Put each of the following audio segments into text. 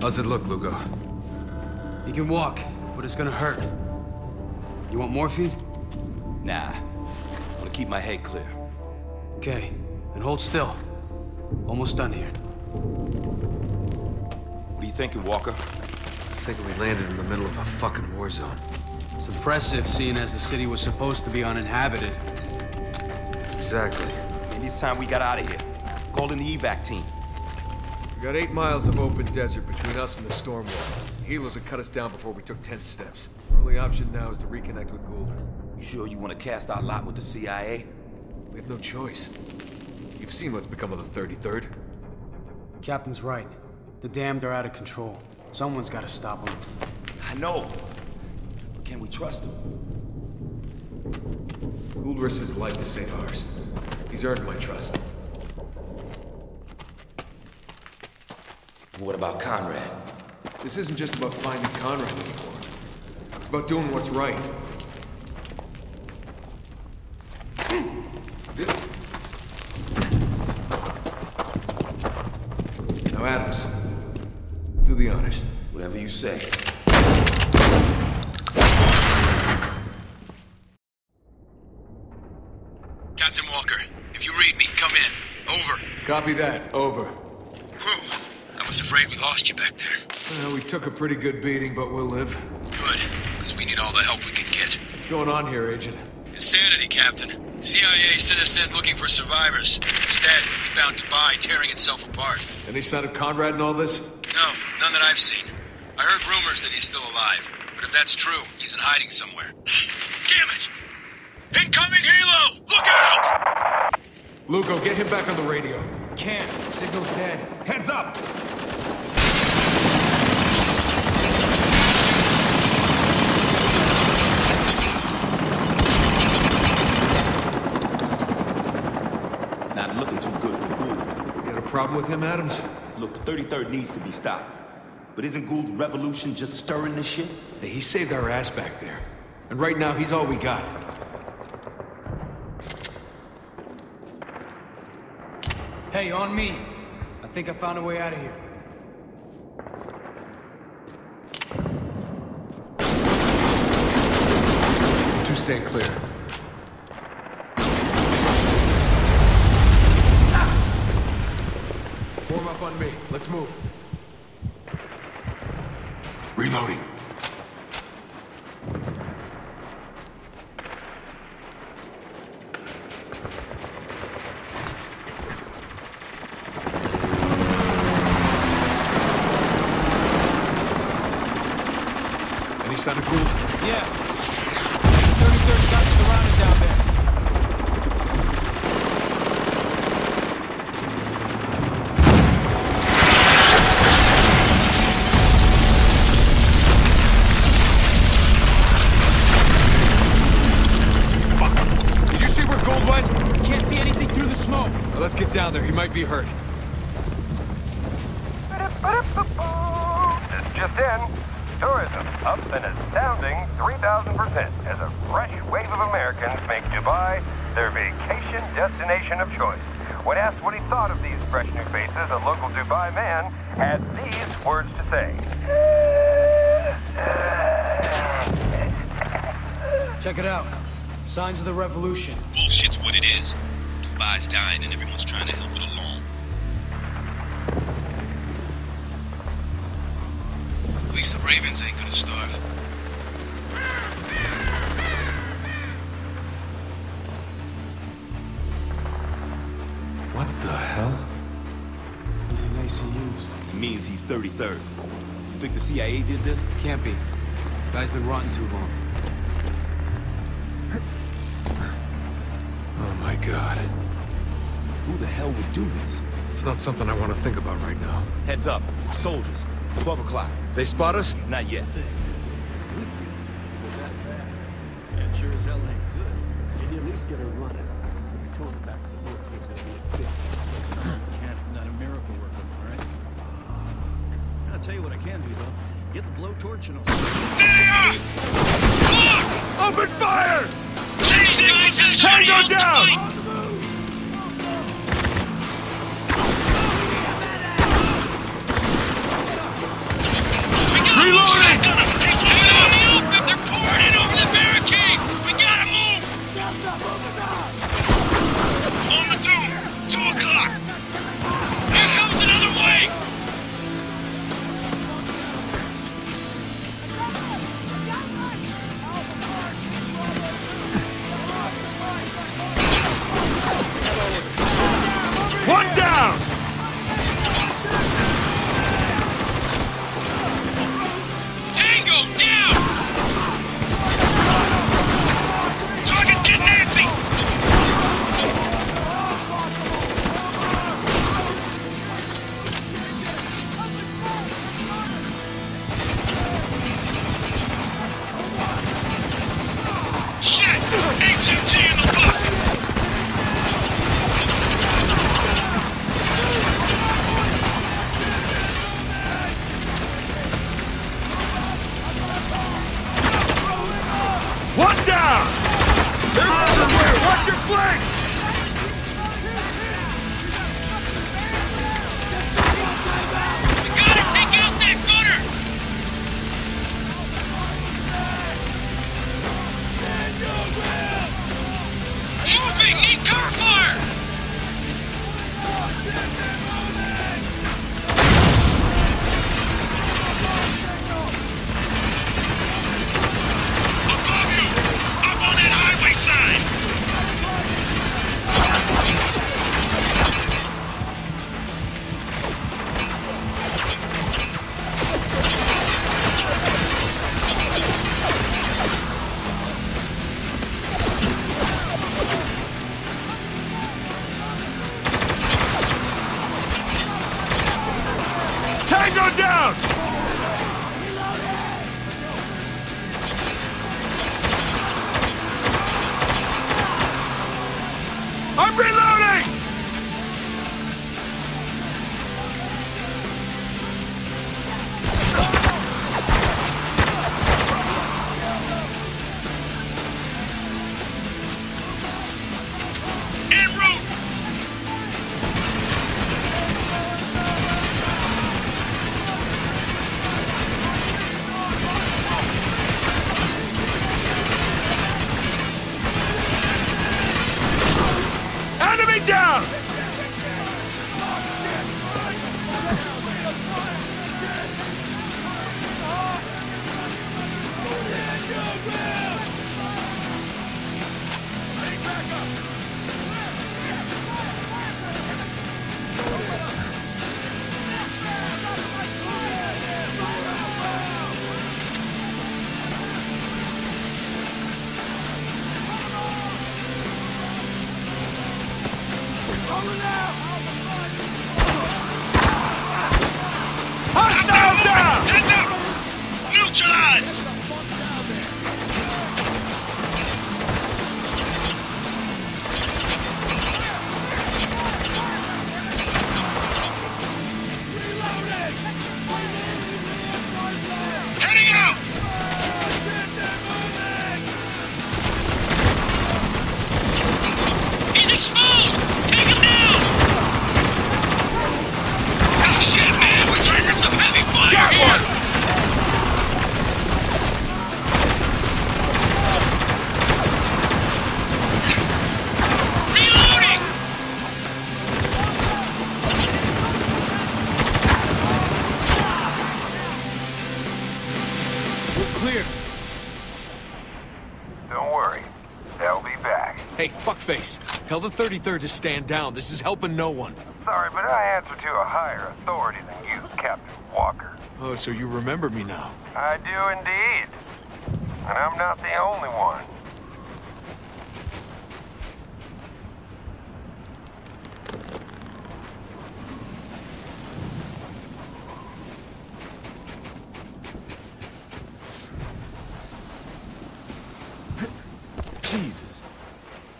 How's it look, Lugo? He can walk, but it's gonna hurt. You want morphine? Nah. I wanna keep my head clear. Okay. And hold still. Almost done here. What are you thinking, Walker? I was thinking we landed in the middle of a fucking war zone. It's impressive, seeing as the city was supposed to be uninhabited. Exactly. Maybe it's time we got out of here. Called in the evac team. We got 8 miles of open desert between us and the Stormwall. Halos would cut us down before we took 10 steps. Our only option now is to reconnect with Gould. You sure you want to cast our lot with the CIA? We have no choice. You've seen what's become of the 33rd. Captain's right. The damned are out of control. Someone's got to stop them. I know. But can we trust them? Gould risks his life to save ours. He's earned my trust. What about Conrad? This isn't just about finding Conrad anymore. It's about doing what's right. Now, Adams, do the honors. Whatever you say. Captain Walker, if you read me, come in. Over. Copy that. Over. Whew. I was afraid we lost you back there. Well, we took a pretty good beating, but we'll live. Good, because we need all the help we can get. What's going on here, Agent? Insanity, Captain. CIA sent us in looking for survivors. Instead, we found Dubai tearing itself apart. Any sign of Conrad in all this? No, none that I've seen. I heard rumors that he's still alive, but if that's true, he's in hiding somewhere. Damn it! Incoming Halo! Look out! Lugo, get him back on the radio. Can't. Signal's dead. Heads up! Not looking too good for Gould. You got a problem with him, Adams? Look, the 33rd needs to be stopped. But isn't Gould's revolution just stirring this shit? Hey, he saved our ass back there. And right now, he's all we got. Hey, on me. I think I found a way out of here. Two stand clear. Ah! Form up on me. Let's move. Reloading. Cool. Yeah. 33rd got surrounded down there. Fuck. Did you see where Gould went? Can't see anything through the smoke. Well, let's get down there. He might be hurt. Just in. Tourism up an astounding 3,000% as a fresh wave of Americans make Dubai their vacation destination of choice. When asked what he thought of these fresh new faces, a local Dubai man had these words to say. Check it out. Signs of the revolution. Bullshit's what it is. Dubai's dying and everyone's trying to help it along. At least the Ravens ain't gonna starve. What the hell? These are nice to use. It means he's 33rd. You think the CIA did this? Can't be. The guy's been rotten too long. Oh my god. Who the hell would do this? It's not something I want to think about right now. Heads up. Soldiers. 12 o'clock. They spot us? Not yet. That sure as hell ain't good. Can you at least get her running? We told her back to the work was going to be a bit. Not a miracle worker, all right? I'll tell you what I can do, though. Get the blowtorch and I'll... Lock! Open fire! Tango down! One down! I'm reloading! Down! Tell the 33rd to stand down. This is helping no one. Sorry, but I answer to a higher authority than you, Captain Walker. Oh, so you remember me now. I do indeed. And I'm not the only one.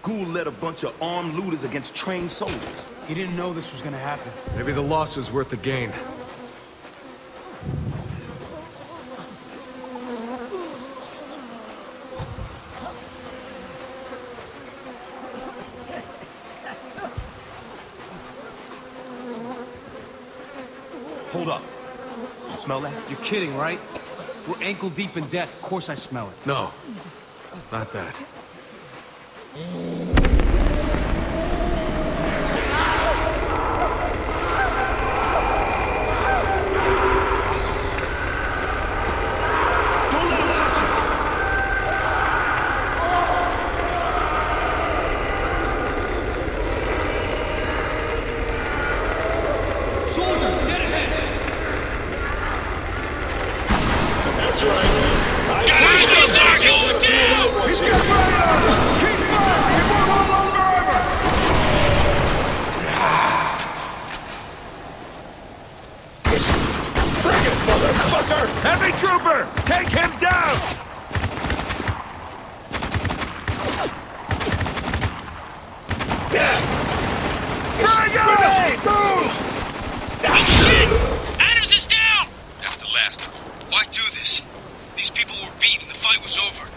Gould led a bunch of armed looters against trained soldiers. He didn't know this was gonna happen. Maybe the loss was worth the gain. Hold up. You smell that? You're kidding, right? We're ankle deep in death. Of course I smell it. No, not that.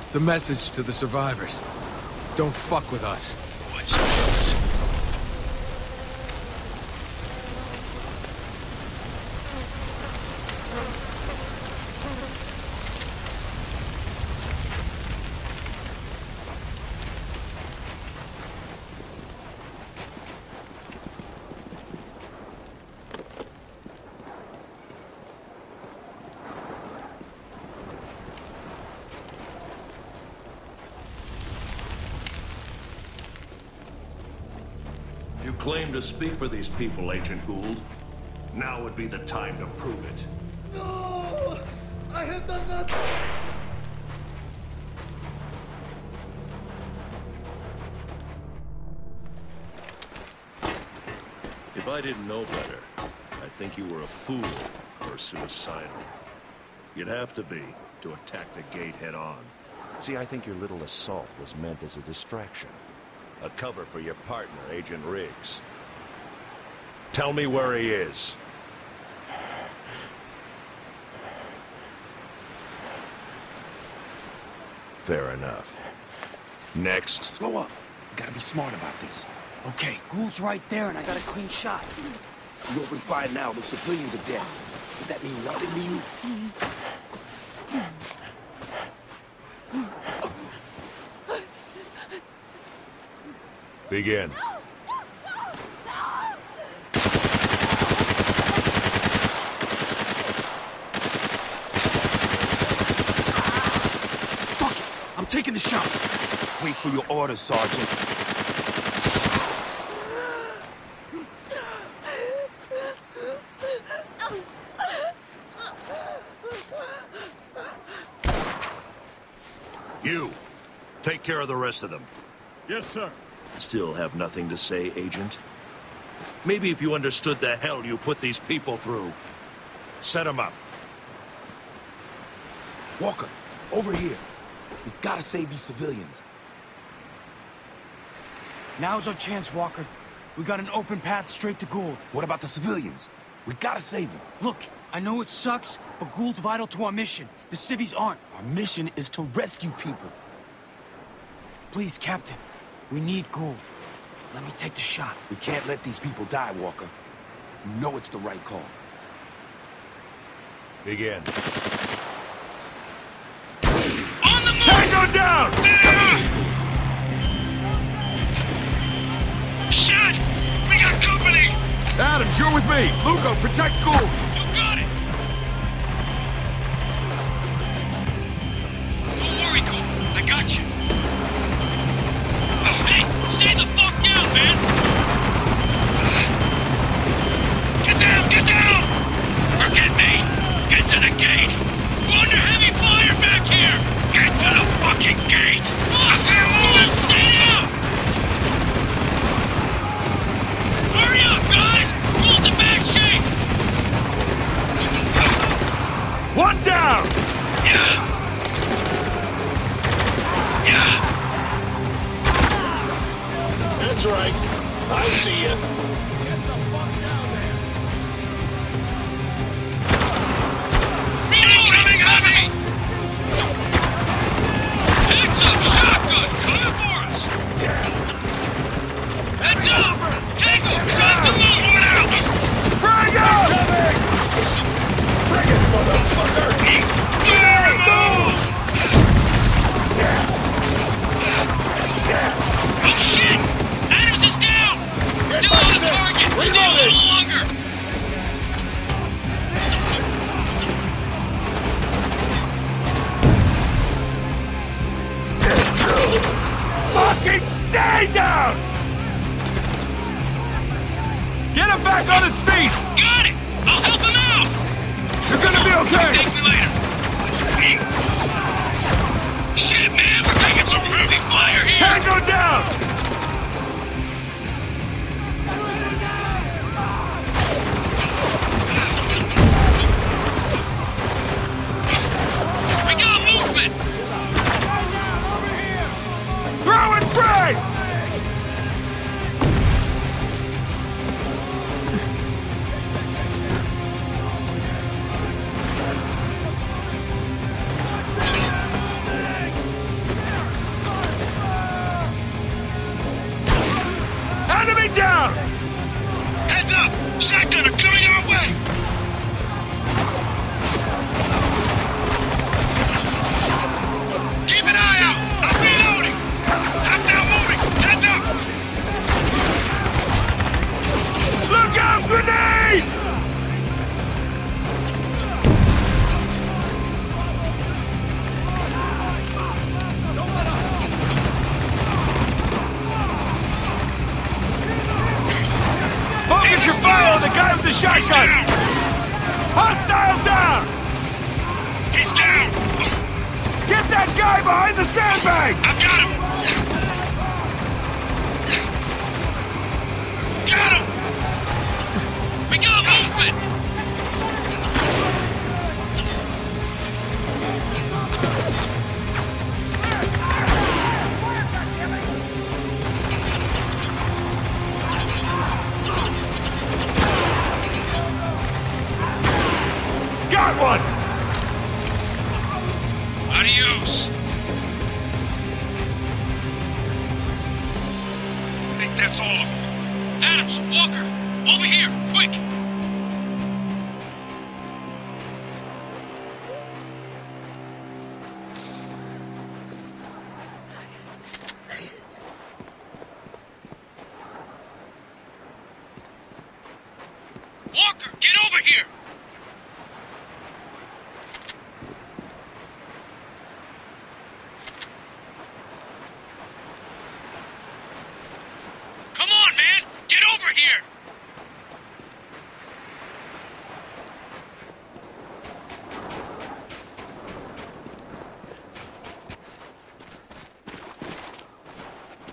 It's a message to the survivors. Don't fuck with us. What survivors? Claim to speak for these people, Agent Gould. Now would be the time to prove it. No! I have done nothing! If I didn't know better, I'd think you were a fool. or suicidal. You'd have to be to attack the gate head-on. See, I think your little assault was meant as a distraction. A cover for your partner, Agent Riggs. Tell me where he is. Fair enough. Next. Slow up. Gotta be smart about this. Okay, Gould's right there and I got a clean shot. You open fire now, the civilians are dead. Does that mean nothing to you? Begin. Fuck it! I'm taking the shot. Wait for your orders, Sergeant. You! Take care of the rest of them. Yes, sir. Still have nothing to say, Agent? Maybe if you understood the hell you put these people through. Set them up. Walker, over here. We've got to save these civilians. Now's our chance, Walker. We got an open path straight to Gould. What about the civilians? We got to save them. Look, I know it sucks, but Gould's vital to our mission. The civvies aren't. Our mission is to rescue people. Please, Captain. We need Gould. Let me take the shot. We can't let these people die, Walker. You know it's the right call. Begin. On the move! Tango down! Shit! We got company! Adams, you're with me! Lugo, protect Gould! You got it! Don't worry, Gould. I got you. Stay the fuck down, man! Get down, get down! Forget me! Get to the gate! We're under heavy fire back here! Get to the fucking gate! I can't move it! Stay down! Hurry up, guys! Hold the back shape! One down! Yeah! Yeah! That's right. I see ya. Get the fuck down there. Reloading heavy! Heads up, shotgun! Clear for us! Heads up! Tango, drop the move! Moving out! Frag out! Frag it, motherfucker! Clear and move! Yeah. Yeah. Oh shit! Still on the target! Stay a little longer! Fucking stay down! Get him back on its feet! Got it! I'll help him out! You're gonna be okay! Take me later! Shit, man! We're taking some heavy fire here! Tango down! Throw and frag! Enemy down! Heads up! Shotgun are coming our way! Keep an eye out! I'm reloading! I'm now moving! Heads up! Look out! Grenade! Focus your fire on the guy with the shotgun! Hostile down! He's down! Get that guy behind the sandbags! I've got him! Got him! We got movement! Got one! Adios! I think that's all of them. Adams, Walker, over here, quick!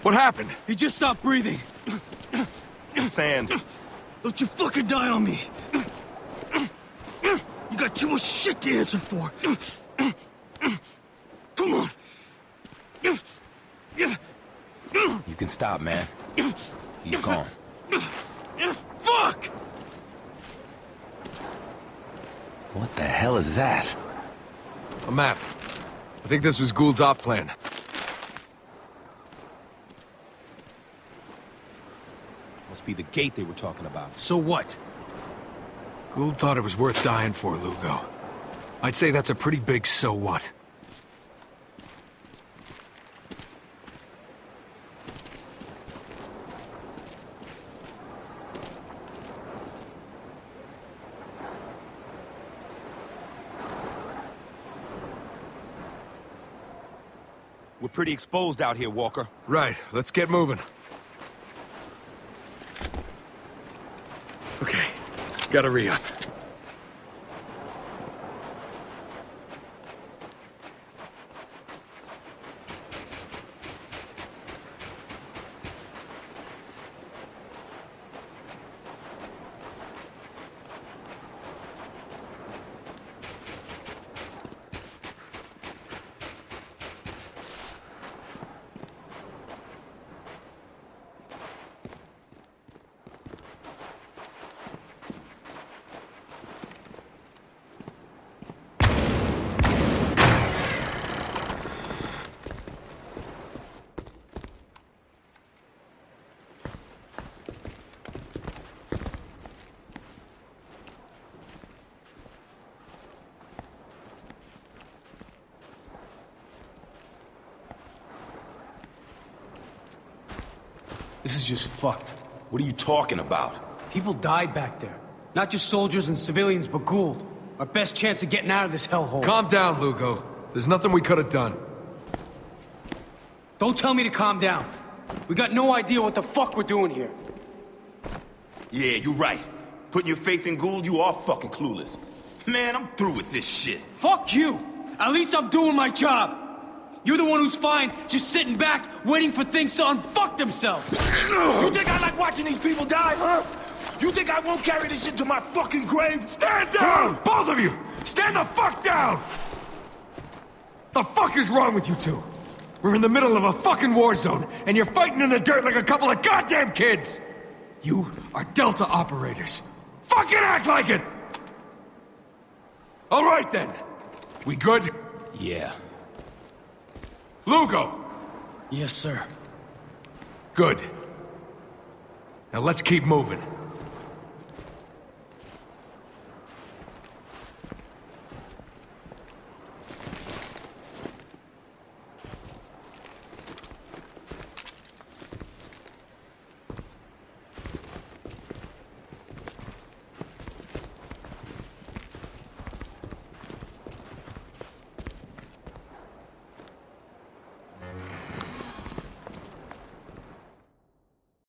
What happened? He just stopped breathing. Sand. Don't you fucking die on me. You got too much shit to answer for. Come on. You can stop, man. He's gone. Fuck! What the hell is that? A map. I think this was Gould's op plan. Be the gate they were talking about. So what? Gould thought it was worth dying for, Lugo. I'd say that's a pretty big so what. We're pretty exposed out here, Walker. Right, let's get moving. Gotta re-up. This is just fucked. What are you talking about? People died back there. Not just soldiers and civilians, but Gould. Our best chance of getting out of this hellhole. Calm down, Lugo. There's nothing we could have done. Don't tell me to calm down. We got no idea what the fuck we're doing here. Yeah, you're right. Putting your faith in Gould, you are fucking clueless. Man, I'm through with this shit. Fuck you! At least I'm doing my job! You're the one who's fine, just sitting back, waiting for things to unfuck themselves! You think I like watching these people die, huh? You think I won't carry this shit to my fucking grave? Stand down! Both of you! Stand the fuck down! The fuck is wrong with you two? We're in the middle of a fucking war zone, and you're fighting in the dirt like a couple of goddamn kids! You are Delta operators. Fucking act like it! All right, then. We good? Yeah. Lugo! Yes, sir. Good. Now let's keep moving.